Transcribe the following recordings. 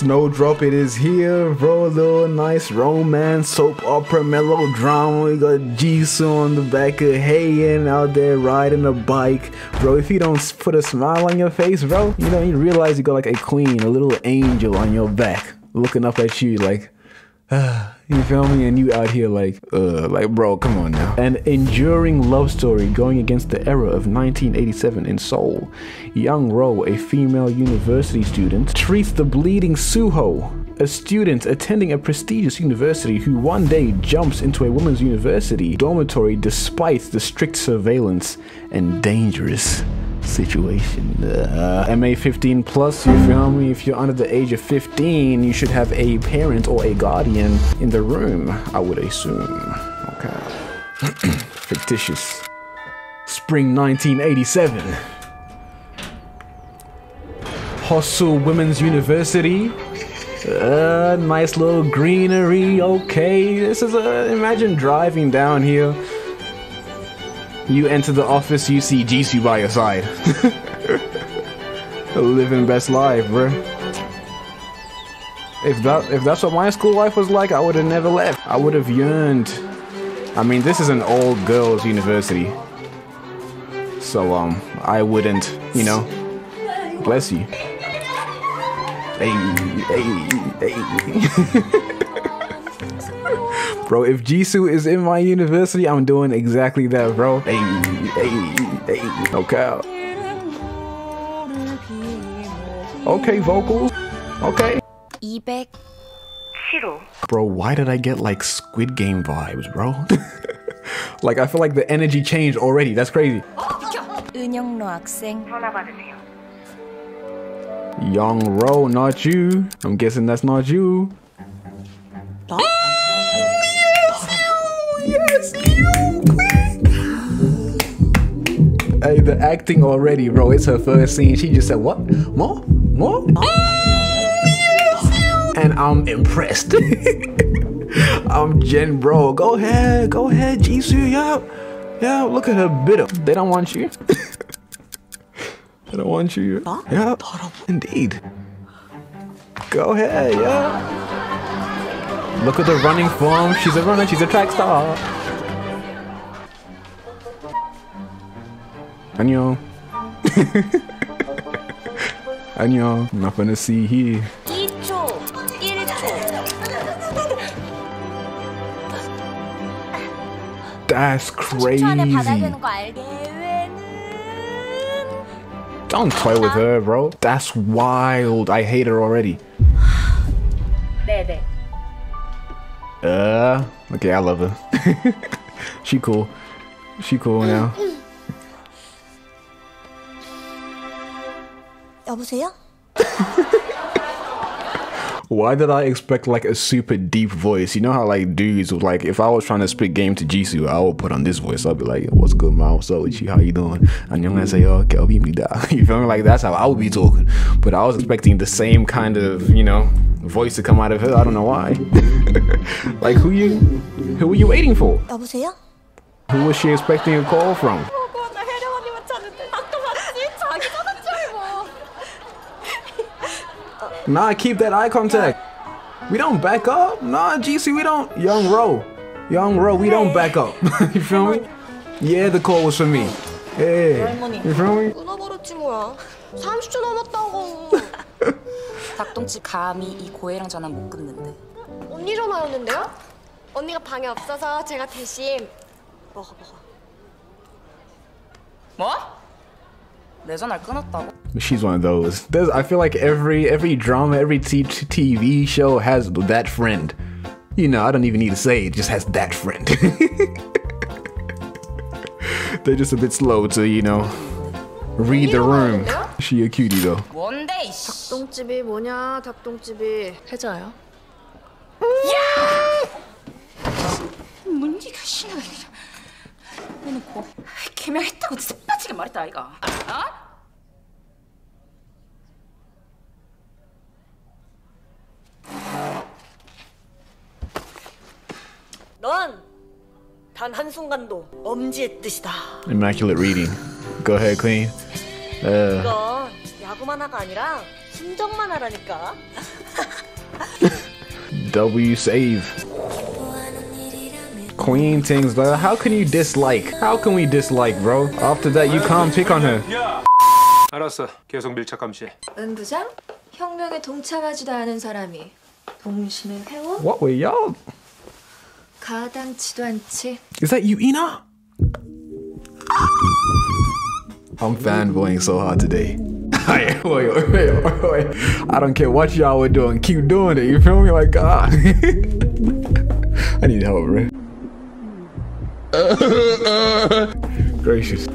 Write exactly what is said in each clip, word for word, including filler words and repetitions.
Snowdrop, it is here, bro. A little nice romance, soap opera, melodrama. We got Jisoo on the back of Hayeon out there riding a bike, bro. If you don't put a smile on your face, bro, you don't even realize you got like a queen, a little angel on your back, looking up at you like, ah. You feel me? And you out here like, uh, like, bro, come on now. An enduring love story going against the era of nineteen eighty-seven in Seoul. Young Ro, a female university student, treats the bleeding Suho, a student attending a prestigious university who one day jumps into a women's university dormitory despite the strict surveillance and dangerous situation. Uh, M A fifteen plus, you feel me? If you're under the age of fifteen, you should have a parent or a guardian in the room, I would assume. Okay. Fictitious. Spring nineteen eighty-seven. Hoseo Women's University. Uh, nice little greenery. Okay, this is a. Imagine driving down here. You enter the office, you see Jisoo by your side. Living best life, bro. If that if that's what my school life was like, I would have never left. I would have yearned. I mean, this is an old girls' university, so um, I wouldn't, you know. Bless you. Hey, hey, hey. Bro, if Jisoo is in my university, I'm doing exactly that, bro. Hey, hey, hey. No cow. Okay, vocals. Okay. Bro, why did I get like Squid Game vibes, bro? Like, I feel like the energy changed already. That's crazy. Young Ro, not you. I'm guessing that's not you. Yes, you, queen. Hey, the acting already, bro. It's her first scene. She just said, what? More? More? Oh. And I'm impressed. I'm Jen, bro. Go ahead. Go ahead, Jisoo. Yeah. Yeah, look at her bitter. They don't want you. They don't want you. Yeah. Indeed. Go ahead, yeah. Look at the running form. She's a runner. She's a track star. Annyeong. Annyeong. Not gonna see here. That's crazy. Don't play with her, bro. That's wild. I hate her already. Uh, okay, I love her. She cool. She cool now. Why did I expect like a super deep voice? You know how like dudes would like, if I was trying to spit game to Jisoo, I would put on this voice. I'd be like, what's good, man? What's up with you? How you doing? And you're gonna say, oh, okay, you feel me? Like that's how I would be talking. But I was expecting the same kind of, you know, voice to come out of her. I don't know why. Like, who you who were you waiting for? Who was she expecting a call from? Nah, keep that eye contact. We don't back up. Nah, Jisoo, we don't. Young Ro, Young Ro, we don't back up. You feel me? Yeah, the call was for me. Hey, you feel me? 닭똥집 감히 이 고해랑 전화 못 끊는데. 언니 전화 오는데요? 언니가 방에 없어서 제가 대신 먹어 먹어. 뭐? 내 전화 끊었다고. She's one of those. There's, I feel like every every drama, every T V show has that friend. You know, I don't even need to say it. Just has that friend. They're just a bit slow to, you know, read the room. She a cutie though. 닭똥집이 뭐냐? 닭똥집이 해자야? 야! 문지가 신나게 해놓고 개명했다고 진짜 빠지게 말했다 아이가. 어? 넌 단 한 순간도 엄지의 뜻이다. Immaculate reading. Go ahead, Queen. Uh. 이건 야구만화가 아니라. 진정만 하라니까. W save. Queen Things, bro. How can you dislike? How can we dislike, bro? After that, you can't pick on her. 알았어. 계속 밀착 감시. 은 부장, 혁명에 동참하지도 않은 사람이 동심의 회원? What were y'all? 가당치도 않지. Is that you, Ina? I'm fanboying so hard today. Wait, wait, wait, wait, wait. I don't care what y'all were doing. Keep doing it. You feel me? Like, ah. I need help, bro. Gracious.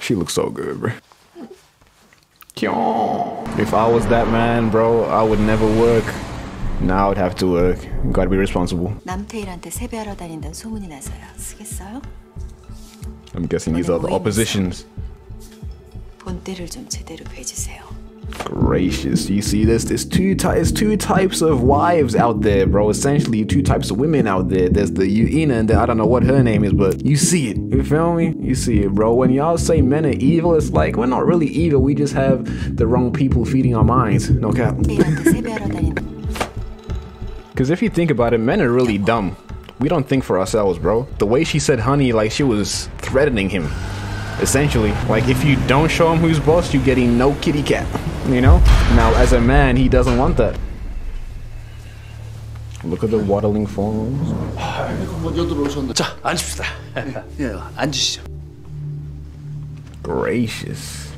She looks so good, bro. If I was that man, bro, I would never work. Now I would have to work. Gotta be responsible. 남태일한테 세배하러 다닌다는 소문이 나서요. 쓰겠어요? I'm guessing these are the oppositions. Gracious, you see this? There's two, there's two types of wives out there, bro. Essentially, two types of women out there. There's the Yoo In-na and the, I don't know what her name is, but you see it. You feel me? You see it, bro. When y'all say men are evil, it's like, we're not really evil. We just have the wrong people feeding our minds. No cap. Because if you think about it, men are really dumb. We don't think for ourselves, bro. The way she said honey, like she was threatening him. Essentially, like if you don't show him who's boss, you're getting no kitty cat, you know? Now, as a man, he doesn't want that. Look at the waddling forms. Gracious.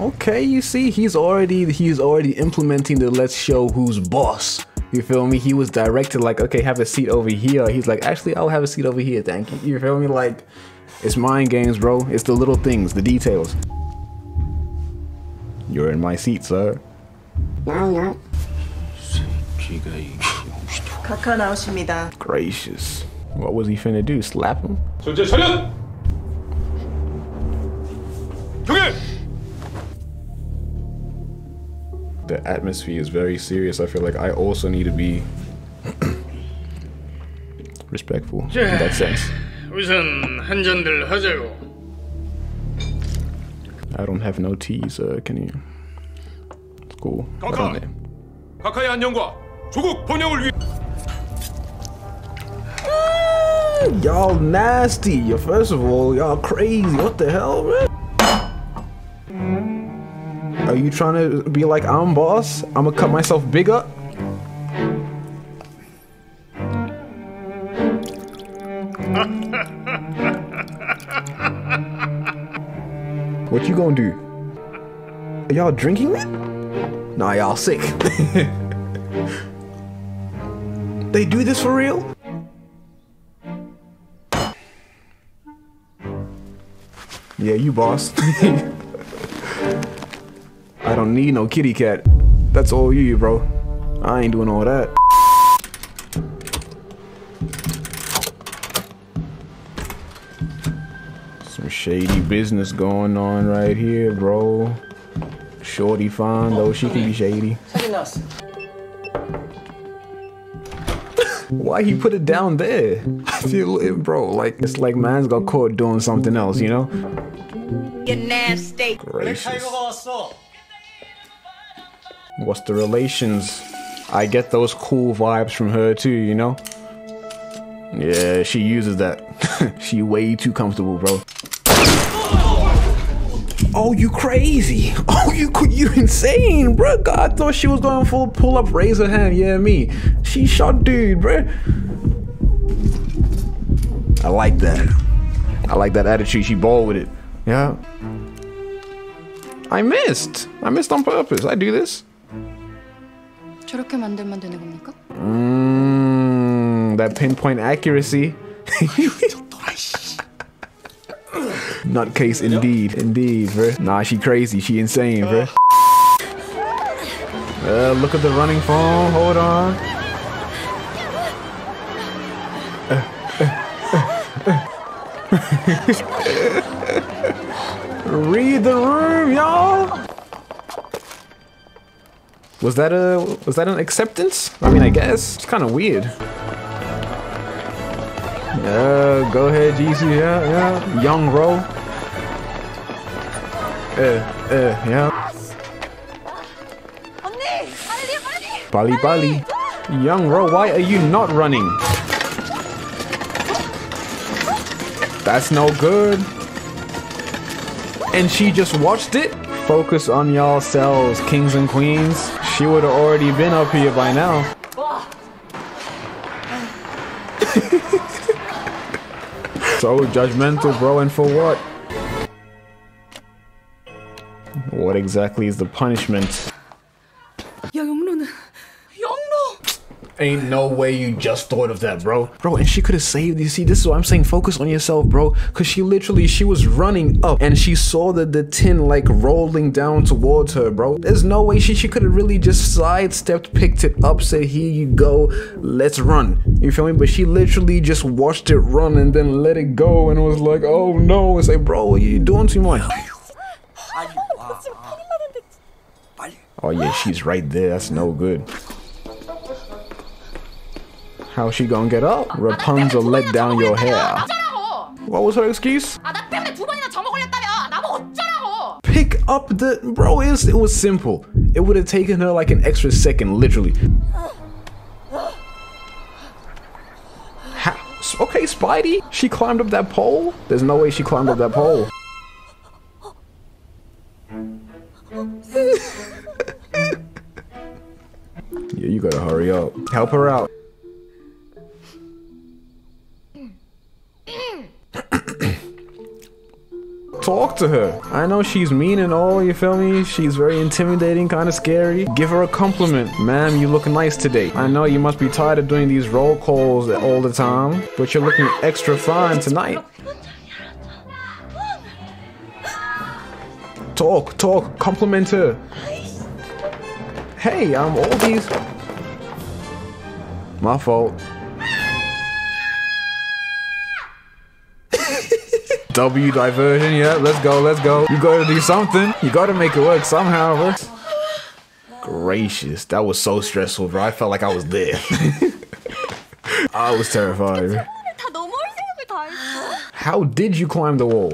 Okay, you see, he's already, he's already implementing the let's show who's boss. You feel me? He was directed like, okay, have a seat over here. He's like, actually, I'll have a seat over here, thank you. You feel me? Like, it's mind games, bro. It's the little things, the details. You're in my seat, sir. Gracious. What was he finna do? Slap him? The atmosphere is very serious. I feel like I also need to be respectful in that sense. 우선 한잔들 하자고. I don't have no tea, sir. Can you? It's cool. 각하. 각하의 안녕과 조국 번영을 위해. Y'all nasty. Yo, first of all, y'all crazy. What the hell, man? Are you trying to be like I'm boss? I'm gonna cut myself bigger. What you gonna do? Are y'all drinking that? Nah, y'all sick. They do this for real? Yeah, you boss. I don't need no kitty cat. That's all you, bro. I ain't doing all that. Shady business going on right here, bro. Shorty fine though, she can be shady. Why he put it down there? I feel it, bro. Like it's like man's got caught doing something else, you know? You're nasty. Gracious. What's the relations? I get those cool vibes from her too, you know? Yeah, she uses that. She way too comfortable, bro. Oh, you crazy. Oh, you you insane, bro. God, I thought she was going full pull up, raise her hand. Yeah, me. She shot dude, bro. I like that. I like that attitude. She balled with it. Yeah. I missed. I missed on purpose. I do this. Mm, that pinpoint accuracy. Nutcase indeed, indeed, bruh. Nah, she crazy, she insane, bruh. Uh, look at the running phone, hold on. Uh, uh, uh, uh. Read the room, y'all! Was that a, was that an acceptance? I mean, I guess. It's kind of weird. Uh, go ahead, Jisoo, yeah, yeah. Young Ro. eh, eh, yeah. Bali Bali. Young Ro, why are you not running? That's no good. And she just watched it? Focus on yourselves, kings and queens. She would have already been up here by now. So judgmental, bro, and for what? What exactly is the punishment? Ain't no way you just thought of that, bro. Bro, and she could have saved you. See, this is what I'm saying. Focus on yourself, bro. Because she literally, she was running up and she saw the, the tin like rolling down towards her, bro. There's no way she, she could have really just sidestepped, picked it up, said, here you go, let's run. You feel me? But she literally just watched it run and then let it go and was like, oh no. It's like, bro, what are you doing to me? Oh yeah, she's right there. That's no good. How's she gonna get up? Rapunzel, let down your hair. What was her excuse? Pick up the... Bro, it was, it was simple. It would have taken her like an extra second, literally. Ha okay, Spidey. She climbed up that pole? There's no way she climbed up that pole. Yeah, you gotta hurry up. Help her out. Talk to her. I know she's mean and all, you feel me? She's very intimidating, kind of scary. Give her a compliment. Ma'am, you look nice today. I know you must be tired of doing these roll calls all the time, but you're looking extra fine tonight. Talk, talk, compliment her. Hey, I'm all these... My fault. W diversion, yeah, let's go, let's go. You gotta do something. You gotta make it work somehow, bro. Gracious, that was so stressful, bro. I felt like I was dead. I was terrified. Bro. How did you climb the wall?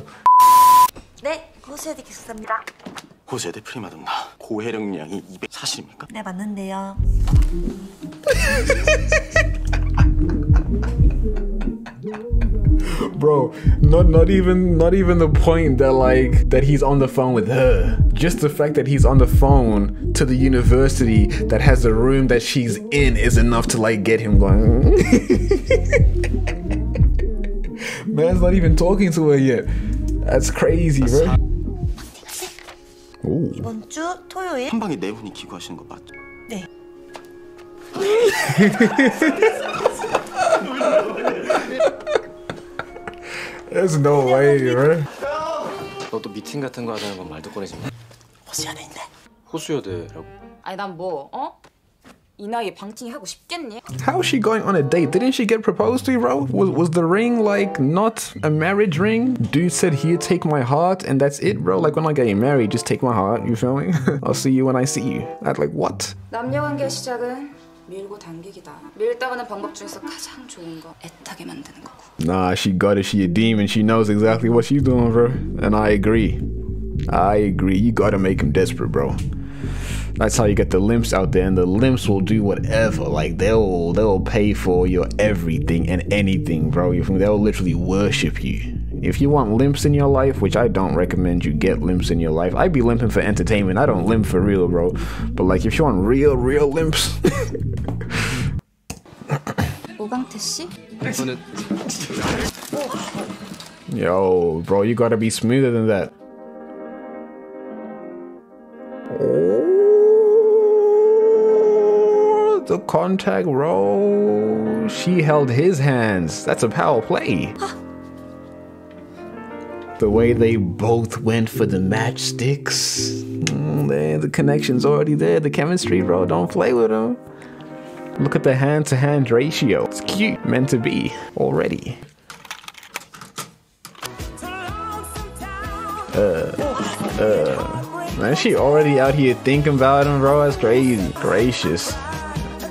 Bro, not not even not even the point that like that he's on the phone with her. Just the fact that he's on the phone to the university that has the room that she's in is enough to like get him going. Man's not even talking to her yet. That's crazy, bro. Ooh. There's no way, bro. 너도 미팅 같은 거 하자는 건 말도 꺼내지 마. 호수여대 있네. 호수여대라고? 아니 난 뭐 어? 이 나이에 방팅이 하고 싶겠니? How is she going on a date? Didn't she get proposed to, bro? Was was the ring like not a marriage ring? Dude said, here, take my heart, and that's it, bro. Like when I get married, just take my heart. You feel me? I'll see you when I see you. I'd like what? 남녀 관계 시작은. Nah, she got it. She a demon. She knows exactly what she's doing, bro. And I agree. I agree. You gotta make him desperate, bro. That's how you get the limps out there, and the limps will do whatever. Like they'll they'll pay for your everything and anything, bro. You think they'll literally worship you. If you want limps in your life, which I don't recommend you get limps in your life. I'd be limping for entertainment. I don't limp for real, bro. But like if you want real, real limps. Yo, bro, you gotta be smoother than that. Oh, the contact roll. She held his hands. That's a power play. The way they both went for the matchsticks. Mm, the connection's already there. The chemistry, bro. Don't play with them. Look at the hand-to-hand ratio. It's cute. Meant to be. Already. Uh, uh. Man, she already out here thinking about him, bro. That's crazy. Gracious.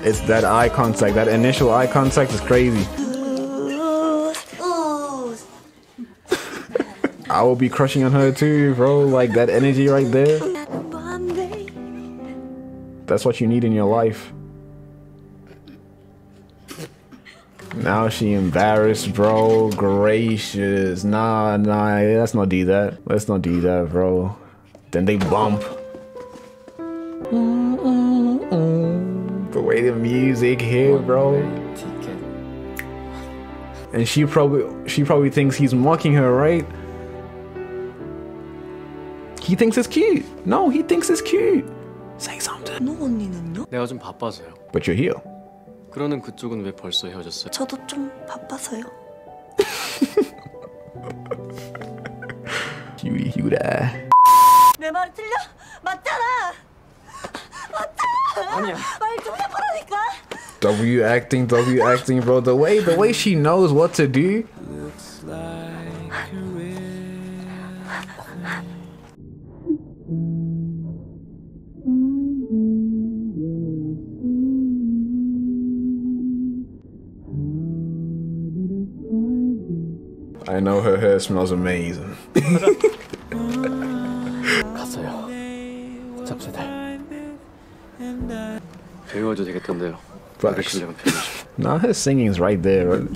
It's that eye contact. That initial eye contact is crazy. I will be crushing on her too, bro. Like that energy right there. That's what you need in your life. Now she embarrassed, bro. Gracious. Nah, nah. Let's not do that. Let's not do that, bro. Then they bump. Mm -mm -mm. The way the music hit, bro. And she probably she probably thinks he's mocking her, right? He thinks it's cute. No, he thinks it's cute. Say something. 내가 좀 바빠서요. But you're here. 그러는 그쪽은 왜 벌써 헤어졌어요? 저도 좀 바빠서요. 유리 유라. 내 말 틀려? 맞잖아. 맞잖아. 아니야. 말 좀 해보라니까. W acting, W acting, bro. The way the way she knows what to do. Looks like I know her hair smells amazing. 갔어요. 잡채달. 배워도 되겠던데요. Now her singing is right there. Right?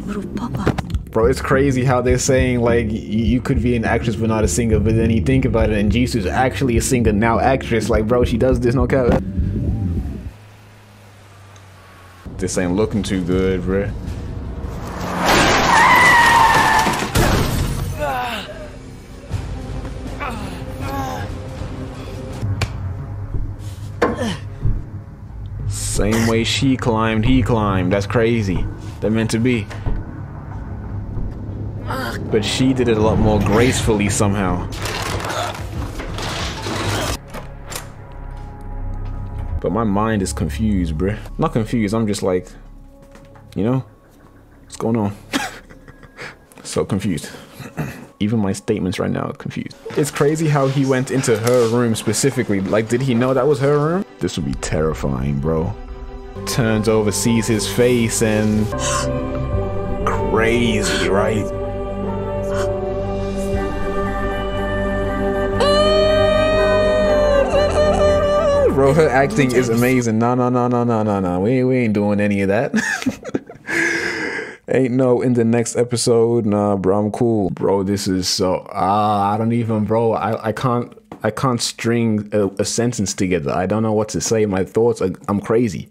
Bro, it's crazy how they're saying like you, you could be an actress but not a singer. But then you think about it, and Jisoo's actually a singer now, actress. Like, bro, she does this no cap. This ain't looking too good, bro. Same way she climbed, he climbed. That's crazy. That meant to be. But she did it a lot more gracefully somehow. But my mind is confused, bruh. Not confused, I'm just like, you know, what's going on? So confused. Even my statements right now are confused. It's crazy how he went into her room specifically. Like, did he know that was her room? This would be terrifying, bro. Turns over, sees his face, and crazy, right? Bro, her acting is amazing. No, no, no, no, no, no, no. We we ain't doing any of that. Ain't no in the next episode. Nah, bro, I'm cool, bro. This is so ah. I don't even, bro. I I can't. I can't string a, a sentence together. I don't know what to say. My thoughts are, I'm crazy.